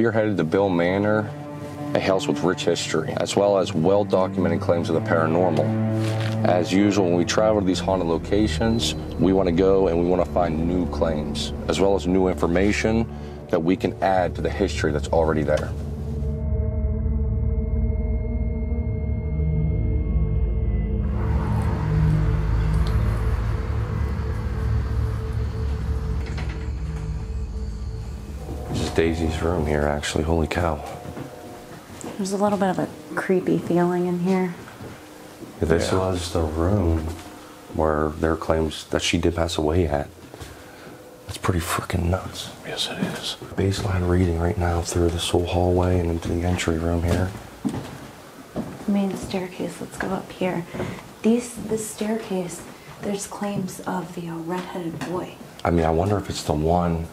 We are headed to Bihl Manor, a house with rich history, as well as well-documented claims of the paranormal. As usual, when we travel to these haunted locations, we want to go and we want to find new claims, as well as new information that we can add to the history that's already there. This is Daisy's room here, actually. Holy cow. There's a little bit of a creepy feeling in here. This was the room where there are claims that she did pass away at. That's pretty freaking nuts. Yes, it is. Baseline reading right now through this whole hallway and into the entry room here. Main staircase, let's go up here. This staircase, there's claims of the red-headed boy. I mean, I wonder if it's the one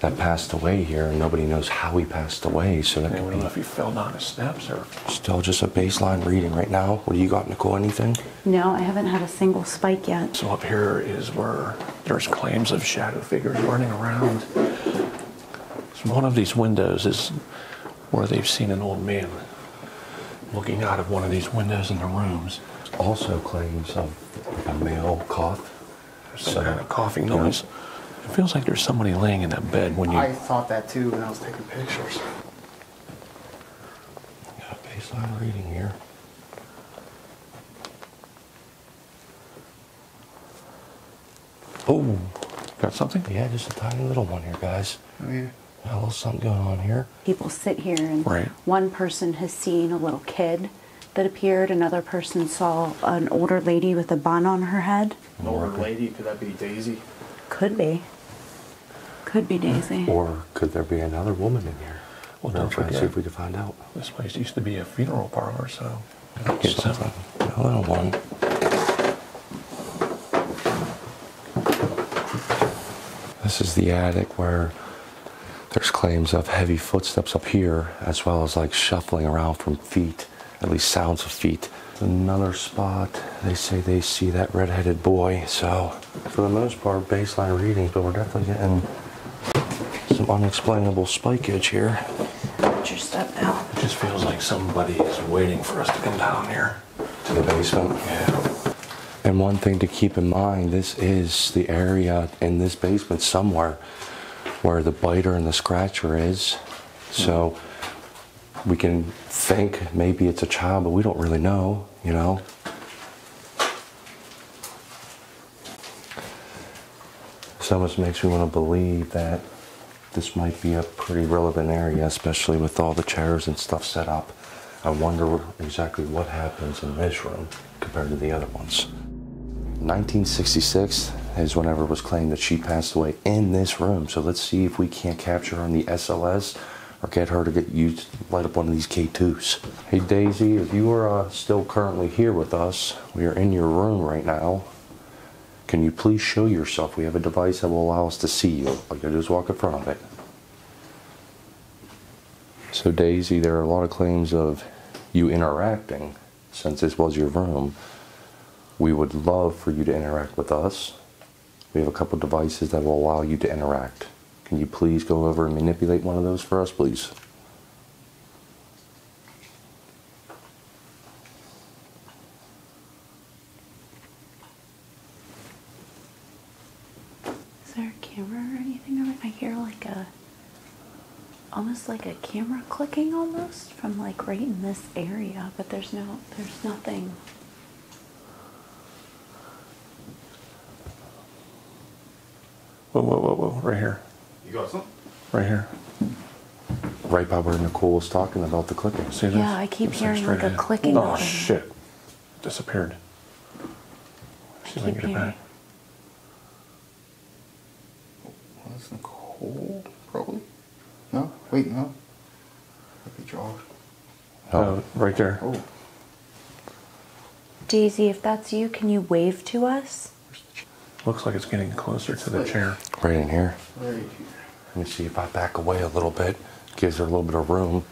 that passed away here and nobody knows how he passed away, so that could be... if he fell down his steps or... Still just a baseline reading right now. What do you got, Nicole? Anything? No, I haven't had a single spike yet. So up here is where there's claims of shadow figures running around. So one of these windows is where they've seen an old man looking out of one of these windows in the rooms. Also claims of a male cough. Some kind of coughing noise. Yeah. It feels like there's somebody laying in that bed when you... I thought that too when I was taking pictures. Got a baseline reading here. Oh, got something? Yeah, just a tiny little one here, guys. Oh, yeah. Got a little something going on here. People sit here and one person has seen a little kid that appeared. Another person saw an older lady with a bun on her head. An older lady? Could that be Daisy? Could be. Could be Daisy. Or could there be another woman in here? Well, don't forget. See if we can find out. This place used to be a funeral parlor, so... Get something. A little one. This is the attic where there's claims of heavy footsteps up here, as well as like shuffling around from feet, at least sounds of feet. Another spot, they say they see that red-headed boy, so for the most part, baseline readings, but we're definitely getting some unexplainable spikage here. Watch your step now. It just feels like somebody is waiting for us to come down here. To the basement? Yeah. And one thing to keep in mind, this is the area in this basement somewhere where the biter and the scratcher is, so we can think maybe it's a child, but we don't really know, you know? So much makes me want to believe that this might be a pretty relevant area, especially with all the chairs and stuff set up. I wonder exactly what happens in this room compared to the other ones. 1966 is whenever it was claimed that she passed away in this room. So let's see if we can't capture her on the SLS. Or get her to get used, light up one of these K2s. Hey Daisy, if you are still currently here with us, we are in your room right now. Can you please show yourself? We have a device that will allow us to see you. All you gotta do is walk in front of it. So Daisy, there are a lot of claims of you interacting. Since this was your room, we would love for you to interact with us. We have a couple devices that will allow you to interact. Can you please go over and manipulate one of those for us, please? Is there a camera or anything over? I hear like a, almost like a camera clicking almost from like right in this area, but there's nothing. Whoa, whoa, whoa, whoa, right here. You got something? Right here. Right by where Nicole was talking about the clicking. See this? Yeah, I keep hearing like a clicking. Oh, shit. It disappeared. See if I can get it back. Well, that's Nicole, probably. No? Wait, no. That'd be Josh. Oh, right there. Oh. Daisy, if that's you, can you wave to us? Looks like it's getting closer to the chair. Right in here. Right here. Let me see if I back away a little bit. Gives her a little bit of room.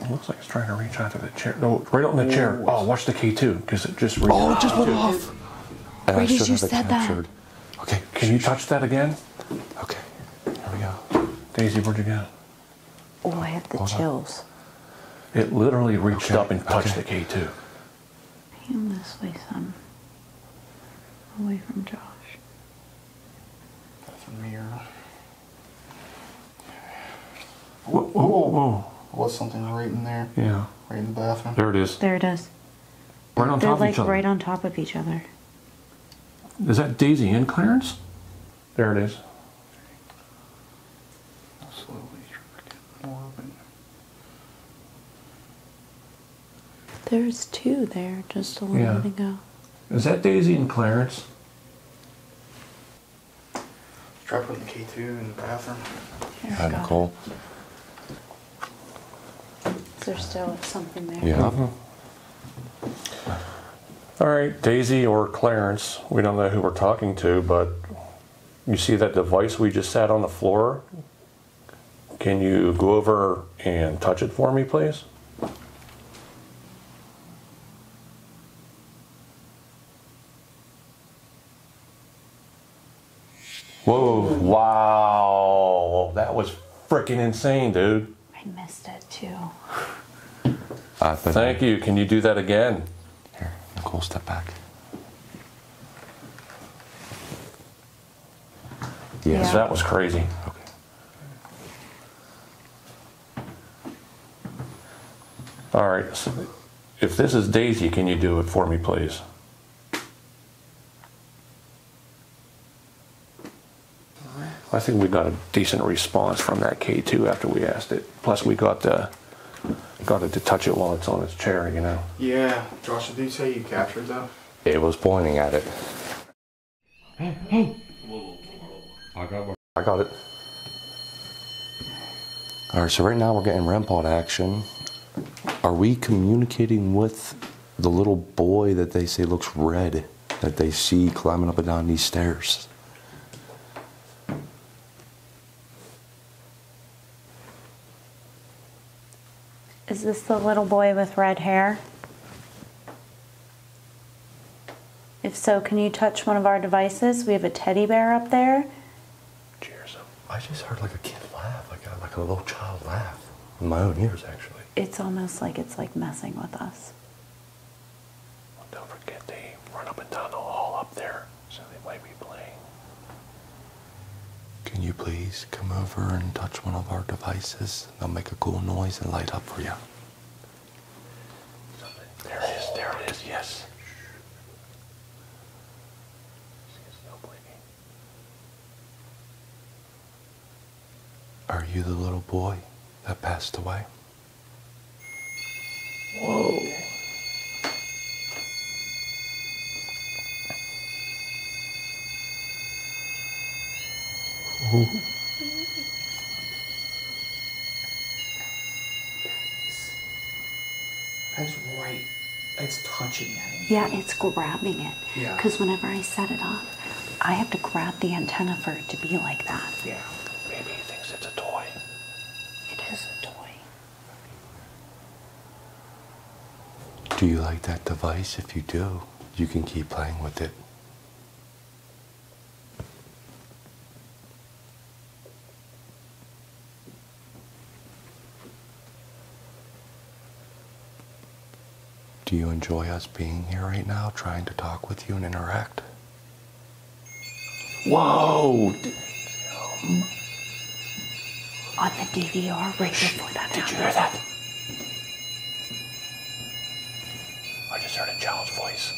It looks like it's trying to reach out to the chair. No, right on the chair. Oh, watch the K2 because it just reached out. Oh, it just went off. And I should have it captured. Okay, can you touch that again? Okay, here we go. Daisy, where'd you go? Oh, I have the chills. It literally reached up and touched the K2. Pan this way some. Away from Josh. That's a mirror. Whoa, whoa, whoa. Was something right in there? Yeah. Right in the bathroom. There it is. There it is. Right on top of each other. They're like right on top of each other. Is that Daisy and Clarence? There it is. Slowly getting more open. There's two there just a little bit ago. Is that Daisy and Clarence? Try putting the K2 in the bathroom. Hi, Nicole. Is there still something there? Yeah. All right, Daisy or Clarence, we don't know who we're talking to, but you see that device we just sat on the floor? Can you go over and touch it for me, please? Whoa, wow, that was freaking insane, dude. I missed it too. Thank you, can you do that again? Here, Nicole, step back. Yes, that was crazy. Okay. All right, so if this is Daisy, can you do it for me, please? I think we got a decent response from that K2 after we asked it. Plus, we got it to touch it while it's on its chair, you know? Yeah. Josh, did you say you captured that? It was pointing at it. Hey, hey. I got it. All right, so right now we're getting REM pod action. Are we communicating with the little boy that they say looks red, that they see climbing up and down these stairs? Is this the little boy with red hair? If so, can you touch one of our devices? We have a teddy bear up there. Cheers. I just heard like a kid laugh, like a little child laugh. In my own ears, actually. It's almost like it's like messing with us. Well, don't forget they run up and down the hall up there, so they might be playing. Can you please come over and touch one of our devices? They'll make a cool noise and light up for you. There it is, there it is, yes. Are you the little boy that passed away? Whoa. Ooh. That's right. It's touching it. Yeah, it's grabbing it. Yeah. Because whenever I set it up, I have to grab the antenna for it to be like that. Yeah. Maybe he thinks it's a toy. It is a toy. Do you like that device? If you do, you can keep playing with it. Do you enjoy us being here right now, trying to talk with you and interact? Whoa! On the DVR right before that happened. Did you hear that? I just heard a child's voice.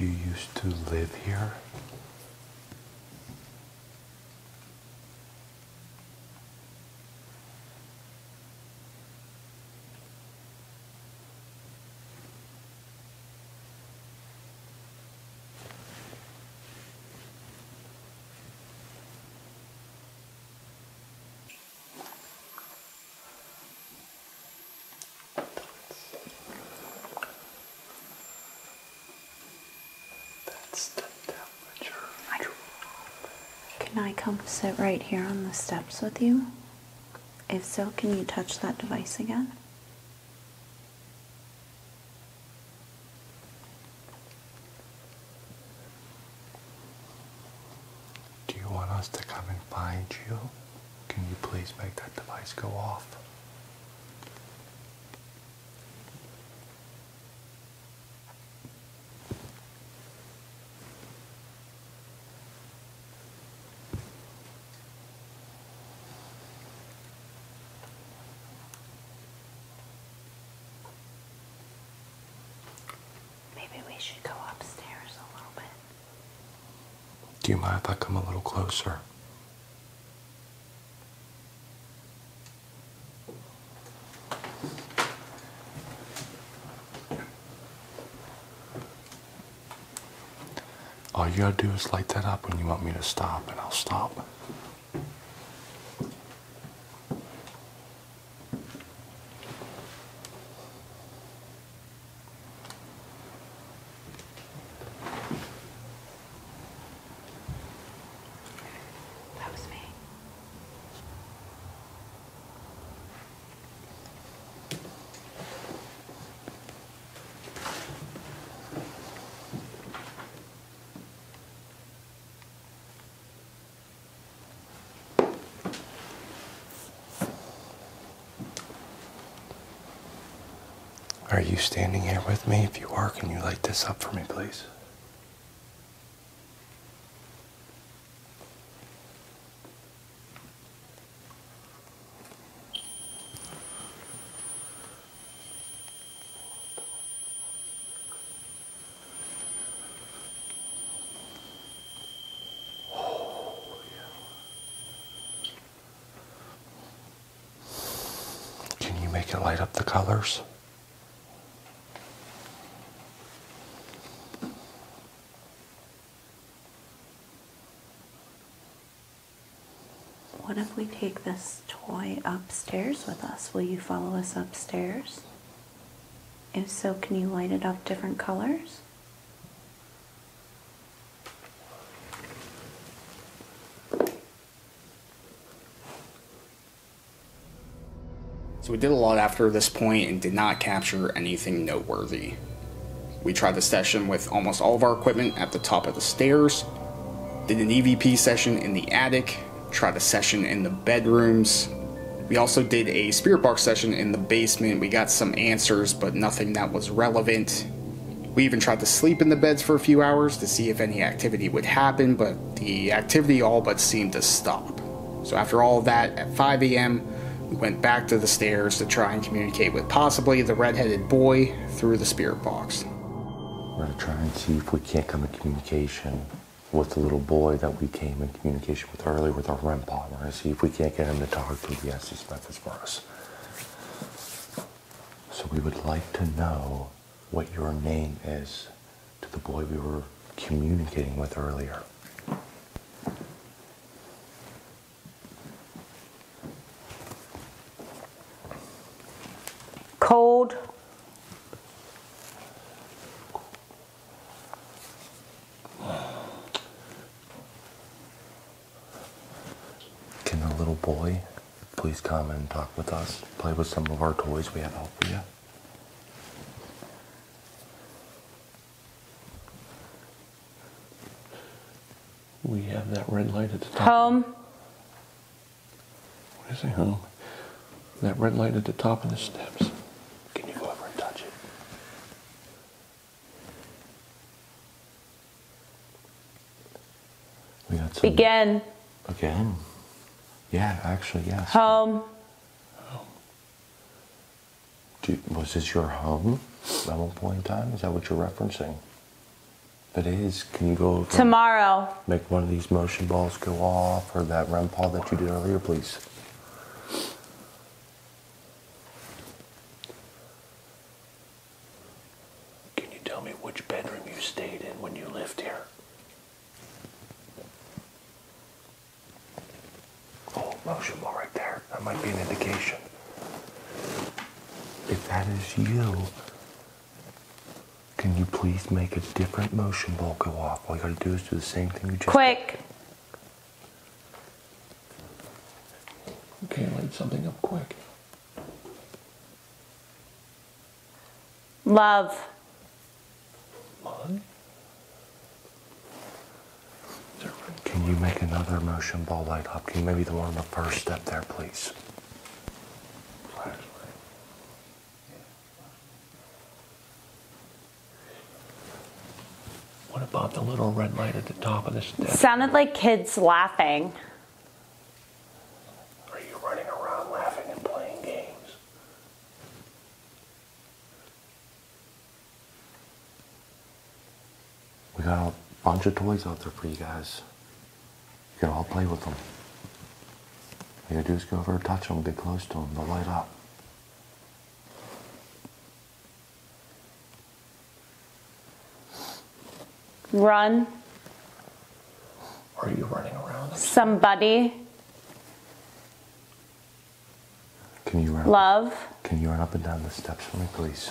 You used to live here? Can I come sit right here on the steps with you? If so, can you touch that device again? Do you want us to come and find you? Can you please make that device go off? Do you mind if I come a little closer? All you gotta do is light that up when you want me to stop, and I'll stop. Are you standing here with me? If you are, can you light this up for me, please? Oh, yeah. Can you make it light up the colors? What if we take this toy upstairs with us? Will you follow us upstairs? If so, can you light it up different colors? So we did a lot after this point and did not capture anything noteworthy. We tried the session with almost all of our equipment at the top of the stairs, did an EVP session in the attic, tried a session in the bedrooms. We also did a spirit box session in the basement. We got some answers, but nothing that was relevant. We even tried to sleep in the beds for a few hours to see if any activity would happen, but the activity all but seemed to stop. So after all that, at 5 a.m., we went back to the stairs to try and communicate with possibly the red-headed boy through the spirit box. We're gonna try and see if we can't come in communication with the little boy that we came in communication with earlier with our REM pod. We're gonna see if we can't get him to talk through the SLS methods for us. So we would like to know what your name is to the boy we were communicating with earlier. Cold. Boy, please come and talk with us. Play with some of our toys we have out for you. We have that red light at the top. Home. What is it, home? That red light at the top of the steps. Can you go over and touch it? We got some. Again. Again. Yeah, actually, yes. Home. Home. Was this your home at one point in time? Is that what you're referencing? If it is, can you go over tomorrow? Make one of these motion balls go off, or that REM pod that you did earlier, please. Can you tell me which bedroom you stayed in when you lived here? Motion ball right there. That might be an indication. If that is you, can you please make a different motion ball go off? All you gotta do is do the same thing you just did. Quick! Okay, like type something up quick. Love. Love? Can you make another motion ball light up? Can you maybe the one on the first step there, please? Flashlight. What about the little red light at the top of the step? It sounded like kids laughing. Are you running around laughing and playing games? We got a bunch of toys out there for you guys. You can all play with them. All you gotta do is go over and touch them, get close to them, they'll light up. Run. Are you running around? Somebody. Can you run? Love. Can you run up and down the steps for me, please?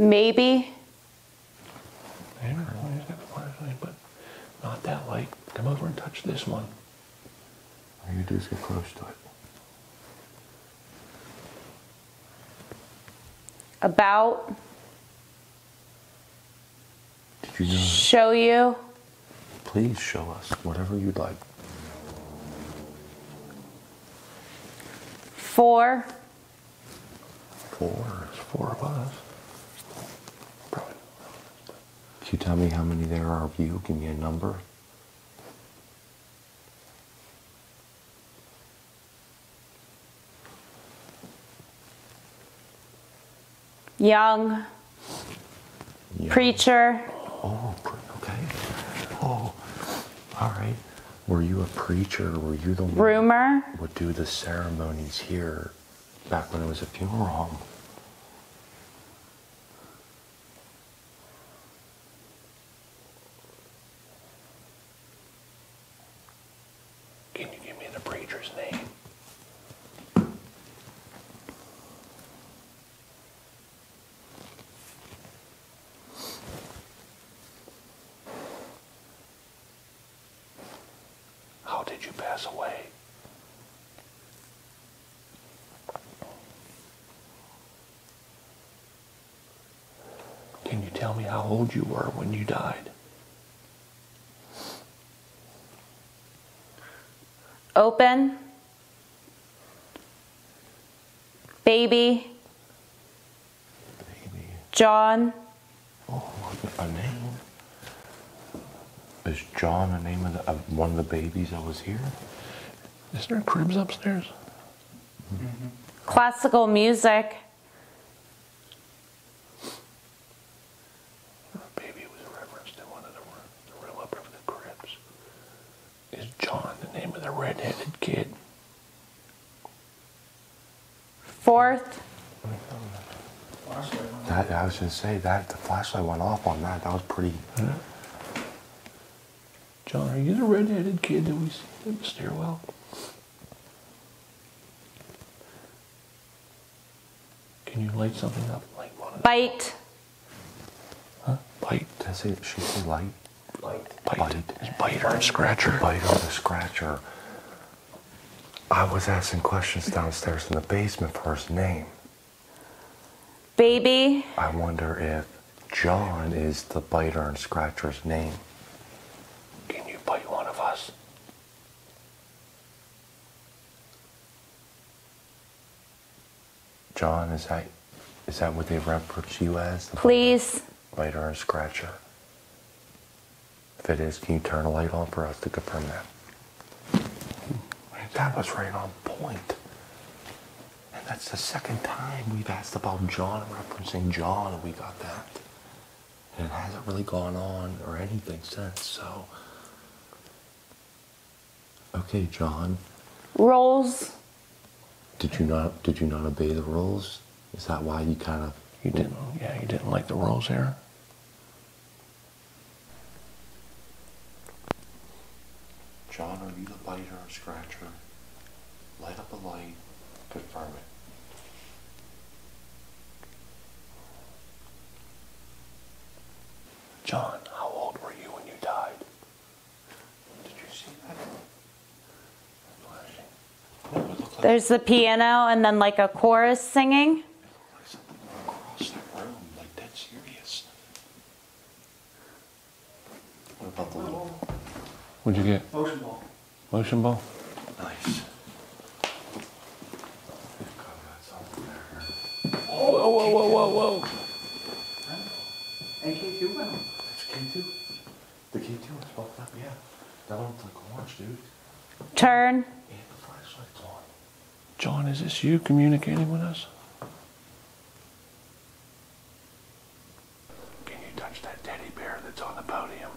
Maybe. I don't know, he's got the flashlight, but not that light. Come over and touch this one. All you do is get close to it. About. Did you know? Show you. Please show us whatever you'd like. Four. Four. There's four of us. Can you tell me how many there are of you? Give me a number. Young. Young. Preacher. Oh, okay. Oh, all right. Were you a preacher? Were you the one Rumor. Who would do the ceremonies here back when it was a funeral home? Tell me how old you were when you died. Open. Baby. Baby. John. Oh, a name. Is John a name of one of the babies that was here? Is there cribs upstairs? Mm-hmm. Classical music. Fourth. That, I was going to say that the flashlight went off on that. That was pretty. Yeah. John, are you the red-headed kid that we see in the stairwell? Can you light something up? Like one of Bite. Huh? Bite. Did I say it? She said light. Light. Bite. Biter and scratcher. Biter and scratcher. I was asking questions downstairs in the basement for his name. Baby. I wonder if John is the biter and scratcher's name. Can you bite one of us? John, is that what they reference you as? The Please. Biter and scratcher. If it is, can you turn a light on for us to confirm that? That was right on point. And that's the second time we've asked about John, referencing John, and we got that. And it hasn't really gone on or anything since, so. Okay, John. Rules. Did you not obey the rules? Is that why you kind of you didn't like the rules here? John, are you scratch her, light up a light, confirm it. John, how old were you when you died? Did you see that? No, it looked like there's the piano and then like a chorus singing. It looked like something across the room, like dead serious. What about the little... What'd you get? Motion ball. Motion ball? Nice. Whoa, whoa, whoa, whoa, whoa. And K2 went on. That's K2. The K2 was fucked up, yeah. That one looked like orange, dude. Turn. And the flashlight's on. John, is this you communicating with us? Can you touch that teddy bear that's on the podium?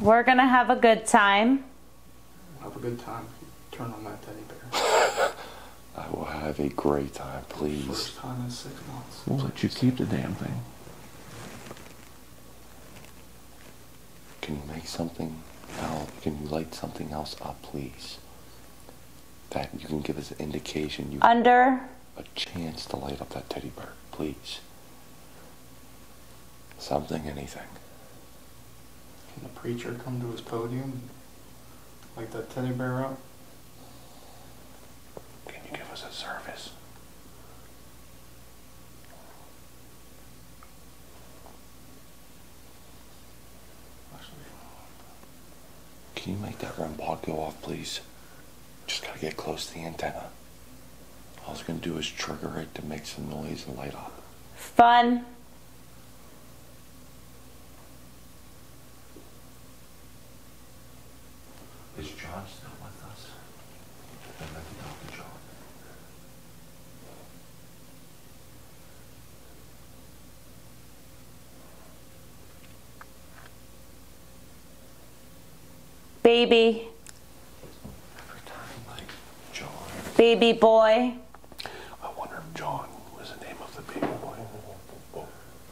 We're going to have a good time. Have a good time. Turn on that teddy bear. I will have a great time, please. First time in 6 months. We'll let you keep the damn thing. Can you make something else? Can you light something else up, please? That you can give us an indication. You under? A chance to light up that teddy bear, please. Something, anything. Can the preacher come to his podium and light that teddy bear up? A service. Can you make that REM pod go off, please? Just gotta get close to the antenna. All it's gonna do is trigger it to make some noise and light up. Fun. Is John still with us? I'd like to talk to John. Baby. Every time, like John. Baby boy. I wonder if John was the name of the baby boy. Oh.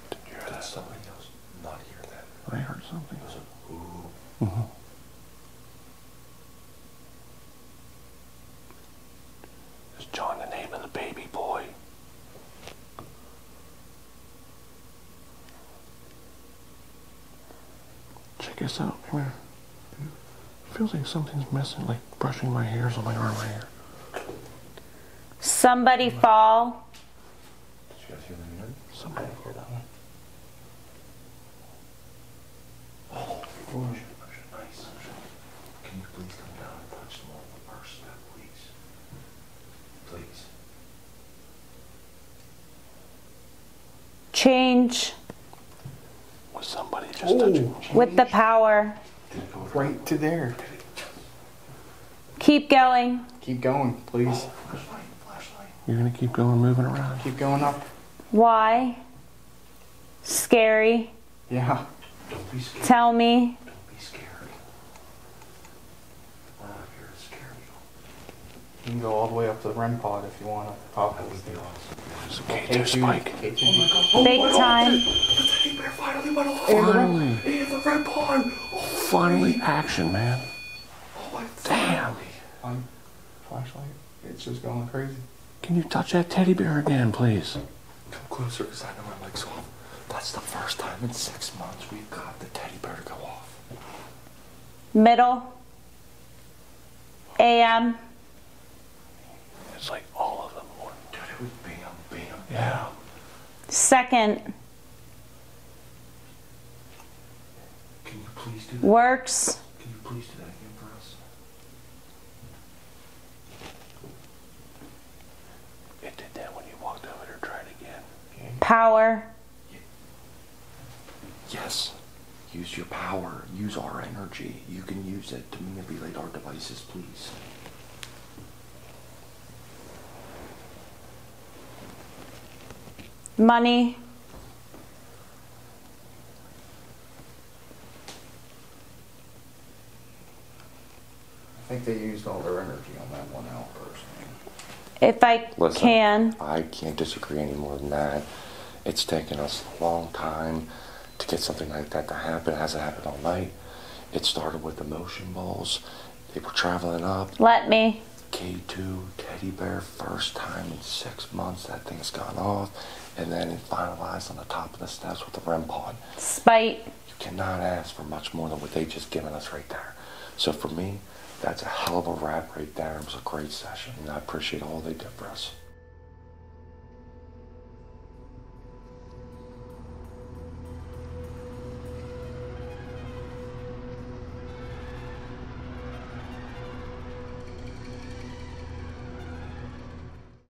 Did you hear that? Somebody else not hear that? I heard something. It was a ooh. Mm-hmm. Is John the name of the baby boy? Check this out. Come here. Feels like something's messing, like brushing my hairs on my arm right here. Somebody fall. Did you guys hear the noise? Somebody hear that one? Oh, push it, push it, nice. Can you please come down and touch them all with the first step, please? Please. Change. Was somebody just touching? With the power. Right to there. Keep going. Keep going, please. Oh, flashlight, flashlight. You're gonna keep going, moving around. Keep going up. Why? Scary. Yeah. Don't be scared. Tell me. Don't be scared. We're not here to scare you. You can go all the way up to the REM pod if you want. Pop it would be awesome. K2 spike. Oh my God. Big time. The teddy bear finally went off. Finally. In the REM pod. Finally, action, man. Oh my damn. Flashlight, it's just going crazy. Can you touch that teddy bear again, please? Come closer, because I know my legs off. That's the first time in 6 months we've got the teddy bear to go off. Middle. AM. It's like all of them. Dude, it was bam, bam. Yeah. Second. Please do that. Works. Can you please do that again for us? It did that when you walked over there. Try it again. Okay. Power. Yeah. Yes. Use your power. Use our energy. You can use it to manipulate our devices, please. Money. I think they used all their energy on that one out personally. If I listen, can. I can't disagree any more than that. It's taken us a long time to get something like that to happen. It hasn't happened all night. It started with emotion balls. They were traveling up. Let me. K2 teddy bear, first time in 6 months that thing's gone off. And then it finalized on the top of the steps with the REM pod. Spite. You cannot ask for much more than what they just given us right there. So for me, that's a hell of a wrap right there. It was a great session, and I appreciate all they did for us.